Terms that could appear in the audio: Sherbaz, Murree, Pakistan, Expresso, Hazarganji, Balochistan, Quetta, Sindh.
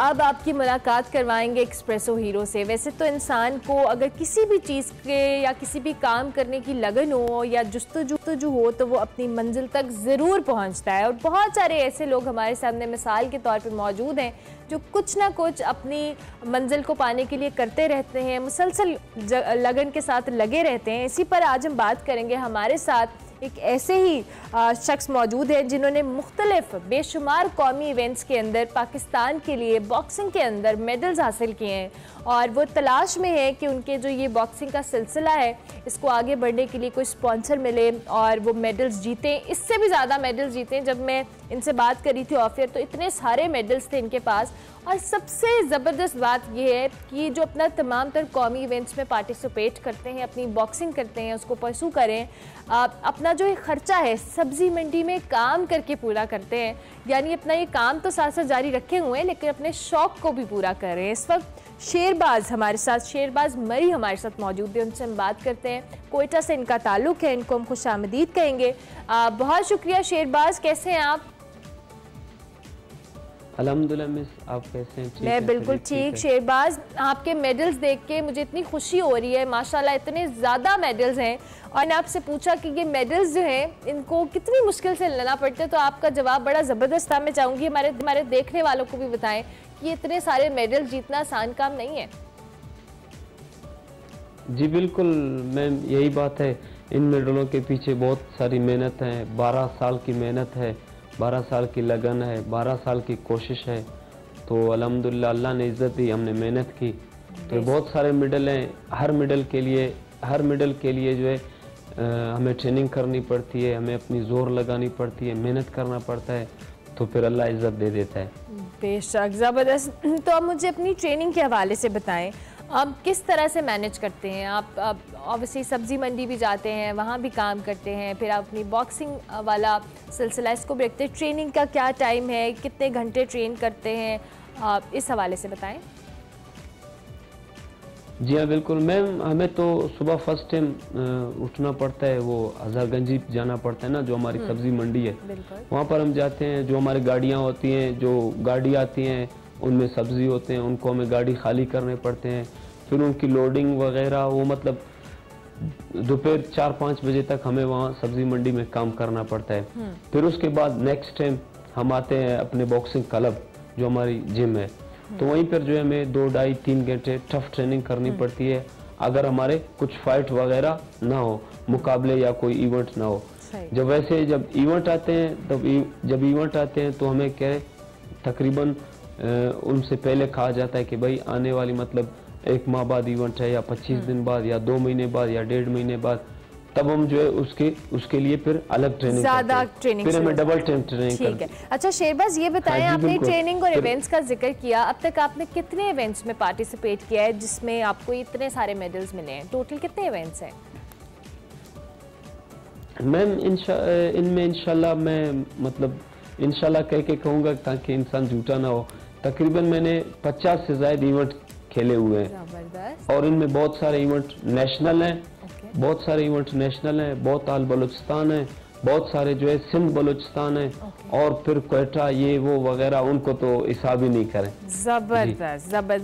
अब आपकी मुलाकात करवाएंगे एक्सप्रेसो हीरो से। वैसे तो इंसान को अगर किसी भी चीज़ के या किसी भी काम करने की लगन हो या जुस्तजू हो तो वो अपनी मंजिल तक ज़रूर पहुंचता है, और बहुत सारे ऐसे लोग हमारे सामने मिसाल के तौर पे मौजूद हैं जो कुछ ना कुछ अपनी मंजिल को पाने के लिए करते रहते हैं, मुसलसल लगन के साथ लगे रहते हैं। इसी पर आज हम बात करेंगे। हमारे साथ एक ऐसे ही शख्स मौजूद है जिन्होंने मुख्तलिफ बेशुमार कौमी इवेंट्स के अंदर पाकिस्तान के लिए बॉक्सिंग के अंदर मेडल्स हासिल किए हैं, और वो तलाश में है कि उनके जो ये बॉक्सिंग का सिलसिला है इसको आगे बढ़ने के लिए कोई स्पॉन्सर मिले और वो मेडल्स जीतें, इससे भी ज़्यादा मेडल्स जीतें। जब मैं इनसे बात करी थी ऑफियर तो इतने सारे मेडल्स थे इनके पास, और सबसे ज़बरदस्त बात यह है कि जो अपना तमाम तर कौमी इवेंट्स में पार्टिसिपेट करते हैं, अपनी बॉक्सिंग करते हैं, उसको परसू करें, अपना जो ये ख़र्चा है सब्ज़ी मंडी में काम करके पूरा करते हैं। यानी अपना ये काम तो साथ साथ जारी रखे हुए हैं लेकिन अपने शौक़ को भी पूरा कर रहे हैं। इस वक्त शेरबाज़ हमारे साथ, शेरबाज़ मरी हमारे साथ मौजूद है, उनसे हम बात करते हैं। क्वेटा से इनका ताल्लुक़ है, इनको हम खुश आमदीद कहेंगे। बहुत शुक्रिया शेरबाज़, कैसे हैं आप? अल्हम्दुलिल्लाह मिस, आप कैसे हैं? मैं बिल्कुल ठीक। शेरबाज़, आपके मेडल्स देख के मुझे इतनी खुशी हो रही है, माशाल्लाह इतने ज़्यादा मेडल्स हैं, और मैंने आपसे पूछा कि ये मेडल्स जो हैं इनको कितनी मुश्किल से लाना पड़ता है, तो आपका जवाब बड़ा ज़बरदस्त था। मैं चाहूँगी हमारे देखने वालों को भी बताएं कि इतने सारे मेडल्स जीतना आसान काम नहीं है। जी बिल्कुल मैम, यही बात है। इन मेडलों के पीछे बहुत सारी मेहनत है, 12 साल की मेहनत है, 12 साल की लगन है, 12 साल की कोशिश है। तो अल्हम्दुलिल्लाह अल्लाह ने इज़्ज़त दी, हमने मेहनत की। तो बहुत सारे मेडल हैं, हर मेडल के लिए जो है हमें ट्रेनिंग करनी पड़ती है, हमें अपनी जोर लगानी पड़ती है, मेहनत करना पड़ता है, तो फिर अल्लाह इज़्ज़त दे देता है। बेशक, ज़बरदस्त। तो आप मुझे अपनी ट्रेनिंग के हवाले से बताएं, आप किस तरह से मैनेज करते हैं? आप ऑब्वियसली सब्ज़ी मंडी भी जाते हैं, वहाँ भी काम करते हैं, फिर आप अपनी बॉक्सिंग वाला सिलसिला इसको भी रखते हैं। ट्रेनिंग का क्या टाइम है, कितने घंटे ट्रेन करते हैं, आप इस हवाले से बताएं। जी हाँ बिल्कुल मैम, हमें तो सुबह फर्स्ट टाइम उठना पड़ता है, वो हज़ारगंजी जाना पड़ता है ना, जो हमारी सब्ज़ी मंडी है, वहाँ पर हम जाते हैं। जो हमारी गाड़ियाँ होती हैं, जो गाड़ी आती हैं उनमें सब्ज़ी होते हैं, उनको हमें गाड़ी खाली करने पड़ते हैं, फिर उनकी लोडिंग वगैरह, वो मतलब दोपहर 4-5 बजे तक हमें वहाँ सब्ज़ी मंडी में काम करना पड़ता है। फिर उसके बाद नेक्स्ट टाइम हम आते हैं अपने बॉक्सिंग क्लब जो हमारी जिम है, तो वहीं पर जो है हमें 2-2.5-3 घंटे टफ ट्रेनिंग करनी पड़ती है, अगर हमारे कुछ फाइट वगैरह ना हो, मुकाबले या कोई इवेंट ना हो। जब इवेंट आते हैं तो हमें क्या तकरीबन उनसे पहले कहा जाता है कि भाई आने वाली मतलब 1 माह बाद इवेंट है, या 25 दिन बाद, या 2 महीने बाद, या 1.5 महीने बाद, तब हम जो है उसके लिए फिर अलग ट्रेनिंग ज़्यादा ट्रेनिंग, फिर हमें डबल टाइम ट्रेनिंग करते हैं। अच्छा शेरबाज़ ये बताएं, आपने ट्रेनिंग और इवेंट्स का जिक्र किया, अब तक आपने कितने इवेंट्स में पार्टिसिपेट किया है जिसमें आपको इतने सारे मेडल्स मिले हैं? टोटल कितने इवेंट्स हैं मैम? इनमें इंशाल्लाह मैं मतलब इंशाल्लाह कह के कहूँगा ताकि इंसान झूठा ना हो, तकरीबन मैंने 50 से ज़ायद इवेंट खेले हुए हैं, और इनमें बहुत सारे इवेंट नेशनल हैं, बहुत आल बलूचिस्तान है, बहुत सारे जो है सिंध बलूचिस्तान है, और फिर क्वेटा ये वो वगैरह, उनको तो हिसाब ही नहीं करें। ज़बरदस्त।